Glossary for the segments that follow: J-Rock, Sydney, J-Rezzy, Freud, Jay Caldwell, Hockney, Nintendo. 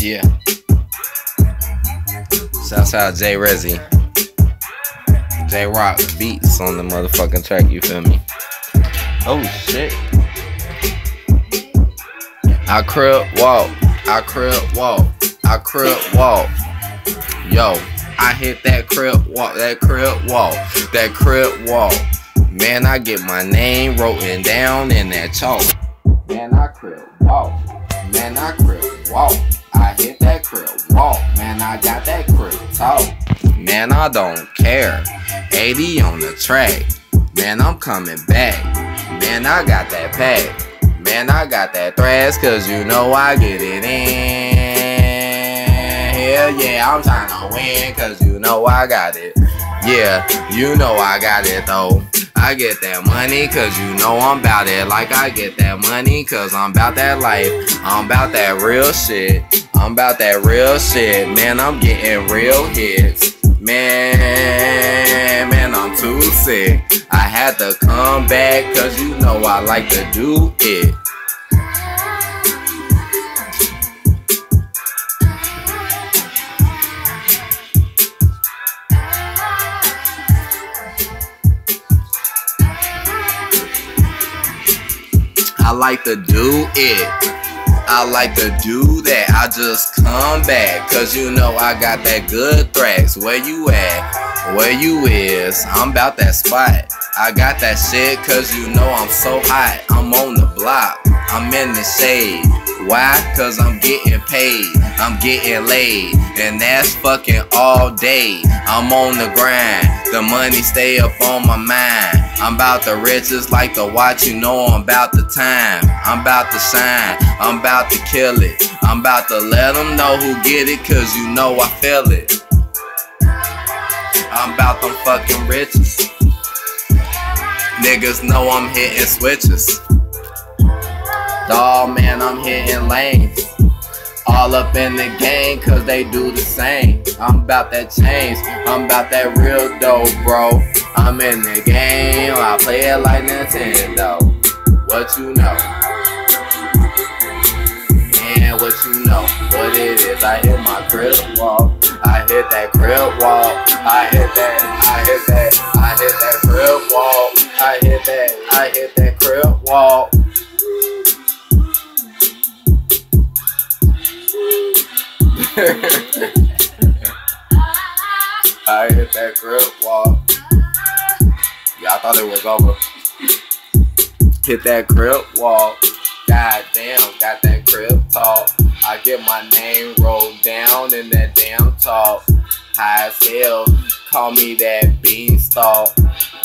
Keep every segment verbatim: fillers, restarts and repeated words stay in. Yeah. Shouts out J-Rezzy. J-Rock beats on the motherfucking track, you feel me? Oh shit. I crib walk, I crib walk, I crib walk. Yo, I hit that crib walk, that crib walk, that crib walk. Man, I get my name written down in that chalk. Man, I crib walk, man, I crib walk. I hit that crib walk, man, I got that crib talk. Man, I don't care, eighty on the track. Man, I'm coming back, man, I got that pack. Man, I got that thrash, cause you know I get it in. Hell yeah, I'm trying to win, cause you know I got it. Yeah, you know I got it though. I get that money cause you know I'm about it. Like I get that money cause I'm about that life. I'm about that real shit. I'm about that real shit. Man, I'm getting real hits. Man, man, I'm too sick. I had to come back cause you know I like to do it. I like to do it, I like to do that, I just come back, cause you know I got that good thrash. Where you at, where you is, I'm about that spot, I got that shit cause you know I'm so hot, I'm on the block, I'm in the shade, why, cause I'm getting paid, I'm getting laid, and that's fucking all day, I'm on the grind. The money stay up on my mind. I'm about the riches like the watch, you know I'm about the time. I'm about to shine, I'm about to kill it. I'm about to let them know who get it, cause you know I feel it. I'm about them fucking riches. Niggas know I'm hitting switches. Dawg man, I'm hitting lanes. All up in the game, cause they do the same. I'm about that change, I'm about that real dough, bro. I'm in the game, I play it like Nintendo. What you know? Man, what you know? What it is, I hit my crib wall. I hit that crib wall. I hit that, I hit that, I hit that crib wall. I hit that, I hit that crib wall. I hit that crib wall. Yeah, I thought it was over. Hit that crib wall. God damn, got that crib talk. I get my name rolled down in that damn talk. High as hell, call me that beanstalk.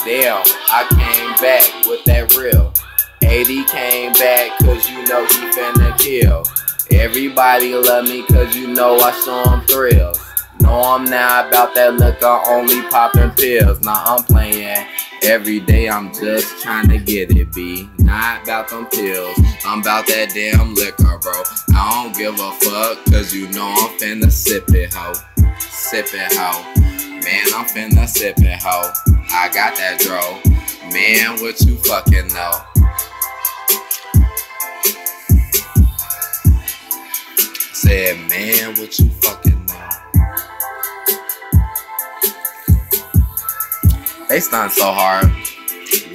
Damn, I came back with that real. eighty came back cause you know he finna kill. Everybody love me cause you know I show them thrills. No, I'm not about that liquor, only popping pills. Nah, I'm playing. Every day I'm just trying to get it, B. Not about them pills, I'm about that damn liquor, bro. I don't give a fuck cause you know I'm finna sip it, ho. Sip it, ho. Man, I'm finna sip it, ho. I got that dro. Man, what you fucking know? Said, man, what you fucking know? They stunned so hard.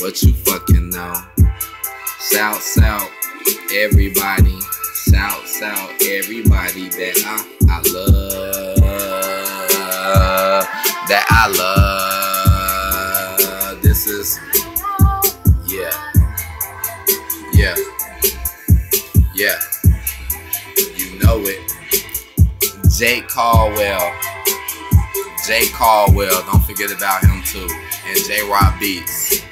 What you fucking know? Shout, shout, everybody. Shout, shout, everybody that I, I love. That I love. This is, yeah. Yeah. Yeah. It. Jay Caldwell, Jay Caldwell, don't forget about him too, and J-Rock beats.